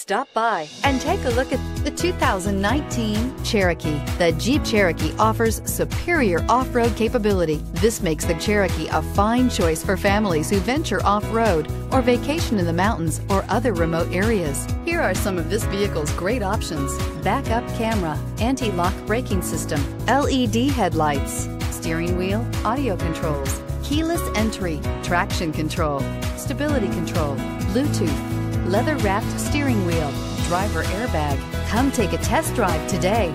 Stop by and take a look at the 2019 Cherokee. The Jeep Cherokee offers superior off-road capability. This makes the Cherokee a fine choice for families who venture off-road or vacation in the mountains or other remote areas. Here are some of this vehicle's great options: backup camera, anti-lock braking system, LED headlights, steering wheel audio controls, keyless entry, traction control, stability control, Bluetooth, leather-wrapped steering wheel, driver airbag. Come take a test drive today.